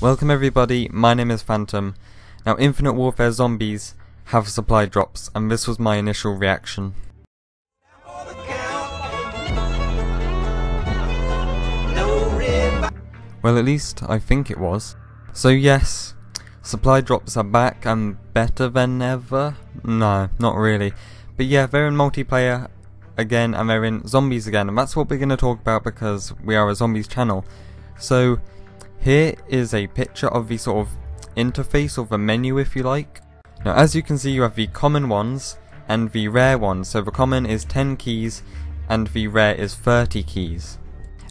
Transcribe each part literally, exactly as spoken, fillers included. Welcome everybody, my name is Phantom. Now Infinite Warfare Zombies have supply drops, and this was my initial reaction. Well, at least I think it was. So yes, supply drops are back and better than ever? No, not really. But yeah, they're in multiplayer again and they're in zombies again, and that's what we're going to talk about because we are a zombies channel. So here is a picture of the sort of interface or the menu, if you like. Now as you can see, you have the common ones and the rare ones. So the common is ten keys and the rare is thirty keys.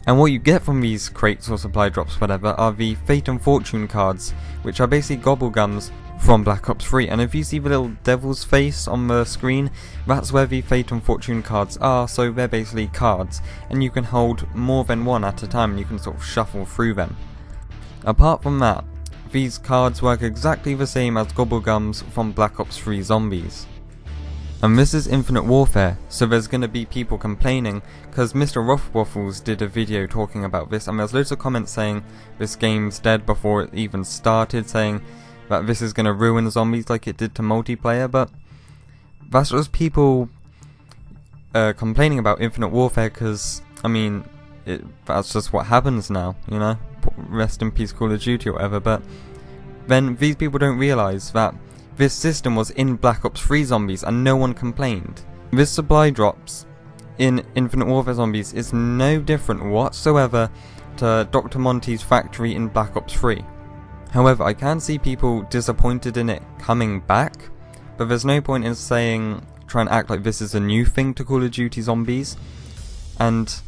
And what you get from these crates or supply drops, whatever, are the Fate and Fortune cards, which are basically Gobblegums from Black Ops three. And if you see the little devil's face on the screen, that's where the Fate and Fortune cards are, so they're basically cards. And you can hold more than one at a time and you can sort of shuffle through them. Apart from that, these cards work exactly the same as Gobblegums from Black Ops three Zombies. And this is Infinite Warfare, so there's going to be people complaining, because Mister Rothwaffles did a video talking about this, and there's loads of comments saying this game's dead before it even started, saying that this is going to ruin zombies like it did to multiplayer, but that's just people uh, complaining about Infinite Warfare, because, I mean, it, that's just what happens now, you know? Rest in peace Call of Duty or whatever. But then these people don't realise that this system was in Black Ops three Zombies and no one complained. This supply drops in Infinite Warfare Zombies is no different whatsoever to Doctor Monty's factory in Black Ops three. However, I can see people disappointed in it coming back, but there's no point in saying, try and act like this is a new thing to Call of Duty Zombies, and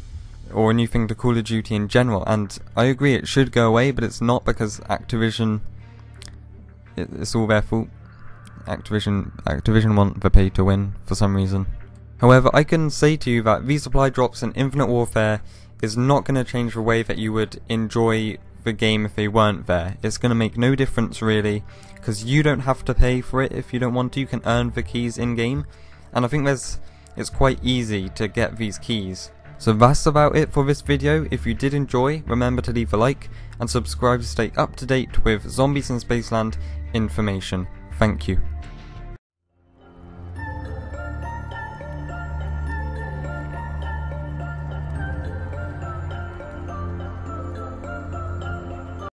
or a new thing to Call of Duty in general. And I agree it should go away, but it's not, because Activision, it's all their fault. Activision Activision want the pay to win for some reason. However, I can say to you that these supply drops in Infinite Warfare is not going to change the way that you would enjoy the game if they weren't there. It's going to make no difference really, because you don't have to pay for it if you don't want to. You can earn the keys in game, and I think there's it's quite easy to get these keys. So that's about it for this video. If you did enjoy, remember to leave a like and subscribe to stay up to date with Zombies in Spaceland information. Thank you.